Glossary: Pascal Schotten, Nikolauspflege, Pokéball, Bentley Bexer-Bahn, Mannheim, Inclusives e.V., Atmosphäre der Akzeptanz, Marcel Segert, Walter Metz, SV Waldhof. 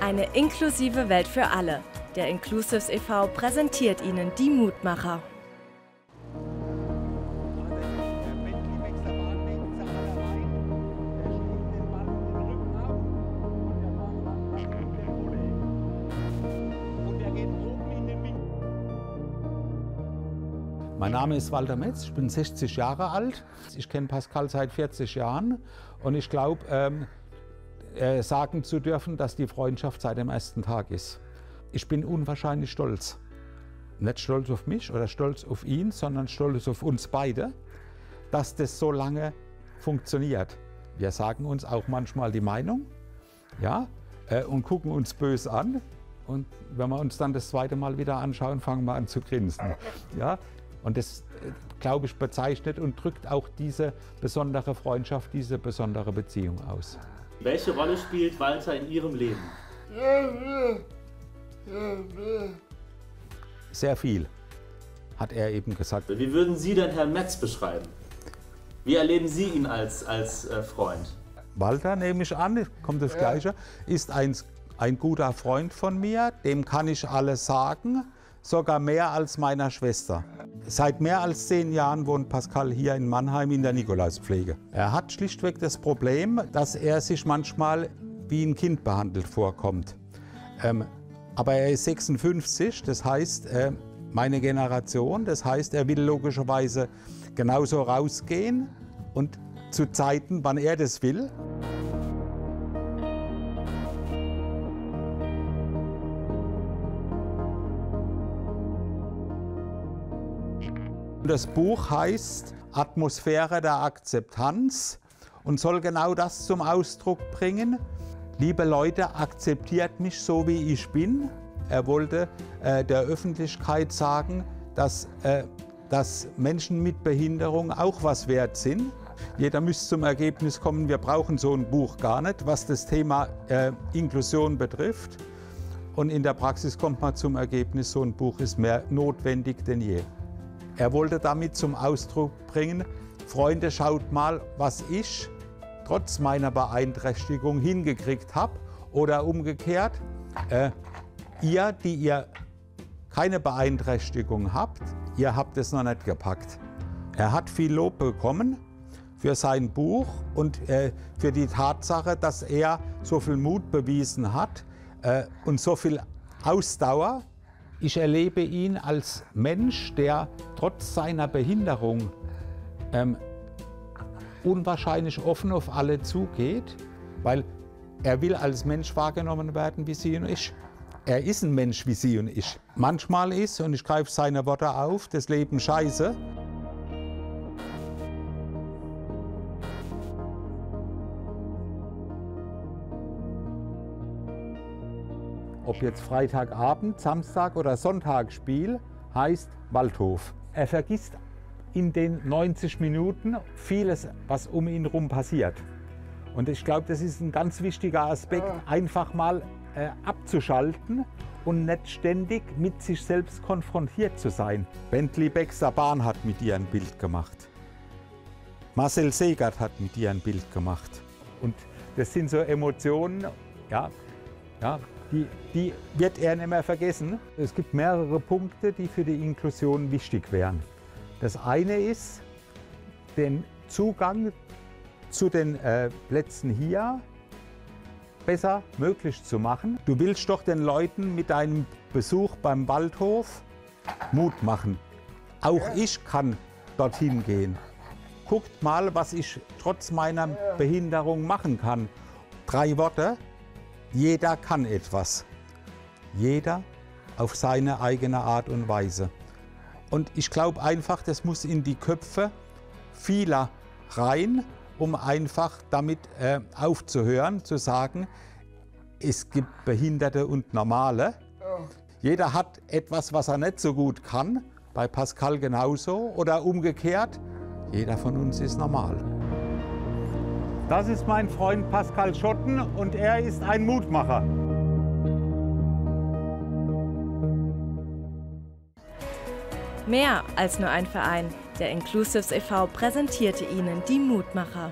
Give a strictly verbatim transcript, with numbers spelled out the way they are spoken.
Eine inklusive Welt für alle. Der Inclusives e V präsentiert Ihnen die Mutmacher. Mein Name ist Walter Metz, ich bin sechzig Jahre alt. Ich kenne Pascal seit vierzig Jahren und ich glaube, ähm, äh, sagen zu dürfen, dass die Freundschaft seit dem ersten Tag ist. Ich bin unwahrscheinlich stolz. Nicht stolz auf mich oder stolz auf ihn, sondern stolz auf uns beide, dass das so lange funktioniert. Wir sagen uns auch manchmal die Meinung, ja, äh, und gucken uns böse an. Und wenn wir uns dann das zweite Mal wieder anschauen, fangen wir an zu grinsen. Ja? Und das, glaube ich, bezeichnet und drückt auch diese besondere Freundschaft, diese besondere Beziehung aus. Welche Rolle spielt Walter in Ihrem Leben? Sehr viel, hat er eben gesagt. Wie würden Sie denn Herrn Metz beschreiben? Wie erleben Sie ihn als, als Freund? Walter, nehme ich an, kommt das Gleiche, ist ein, ein guter Freund von mir, dem kann ich alles sagen, sogar mehr als meiner Schwester. Seit mehr als zehn Jahren wohnt Pascal hier in Mannheim in der Nikolauspflege. Er hat schlichtweg das Problem, dass er sich manchmal wie ein Kind behandelt vorkommt. Ähm, aber er ist sechsundfünfzig, das heißt äh, meine Generation, das heißt er will logischerweise genauso rausgehen und zu Zeiten, wann er das will. Das Buch heißt Atmosphäre der Akzeptanz und soll genau das zum Ausdruck bringen. Liebe Leute, akzeptiert mich so, wie ich bin. Er wollte äh, der Öffentlichkeit sagen, dass, äh, dass Menschen mit Behinderung auch was wert sind. Jeder müsste zum Ergebnis kommen, wir brauchen so ein Buch gar nicht, was das Thema äh, Inklusion betrifft. Und in der Praxis kommt man zum Ergebnis, so ein Buch ist mehr notwendig denn je. Er wollte damit zum Ausdruck bringen, Freunde, schaut mal, was ich trotz meiner Beeinträchtigung hingekriegt habe. Oder umgekehrt, äh, ihr, die ihr keine Beeinträchtigung habt, ihr habt es noch nicht gepackt. Er hat viel Lob bekommen für sein Buch und äh, für die Tatsache, dass er so viel Mut bewiesen hat äh, und so viel Ausdauer. Ich erlebe ihn als Mensch, der trotz seiner Behinderung ähm, unwahrscheinlich offen auf alle zugeht, weil er will als Mensch wahrgenommen werden wie Sie und ich. Er ist ein Mensch wie Sie und ich. Manchmal ist, und ich greife seine Worte auf, das Leben scheiße. Ob jetzt Freitagabend, Samstag oder Sonntagspiel, heißt Waldhof. Er vergisst in den neunzig Minuten vieles, was um ihn herum passiert. Und ich glaube, das ist ein ganz wichtiger Aspekt, einfach mal äh, abzuschalten und nicht ständig mit sich selbst konfrontiert zu sein. Bentley Bexer-Bahn hat mit ihr ein Bild gemacht. Marcel Segert hat mit ihr ein Bild gemacht. Und das sind so Emotionen, ja, ja. Die, die wird er nicht mehr vergessen. Es gibt mehrere Punkte, die für die Inklusion wichtig wären. Das eine ist, den Zugang zu den äh, Plätzen hier besser möglich zu machen. Du willst doch den Leuten mit deinem Besuch beim Waldhof Mut machen. Auch ich kann dorthin gehen. Guckt mal, was ich trotz meiner Behinderung machen kann. Drei Worte. Jeder kann etwas, jeder auf seine eigene Art und Weise. Und ich glaube einfach, das muss in die Köpfe vieler rein, um einfach damit äh, aufzuhören, zu sagen, es gibt Behinderte und Normale. Jeder hat etwas, was er nicht so gut kann, bei Pascal genauso oder umgekehrt, jeder von uns ist normal. Das ist mein Freund Pascal Schotten und er ist ein Mutmacher. Mehr als nur ein Verein. Der Inclusives e V präsentierte Ihnen die Mutmacher.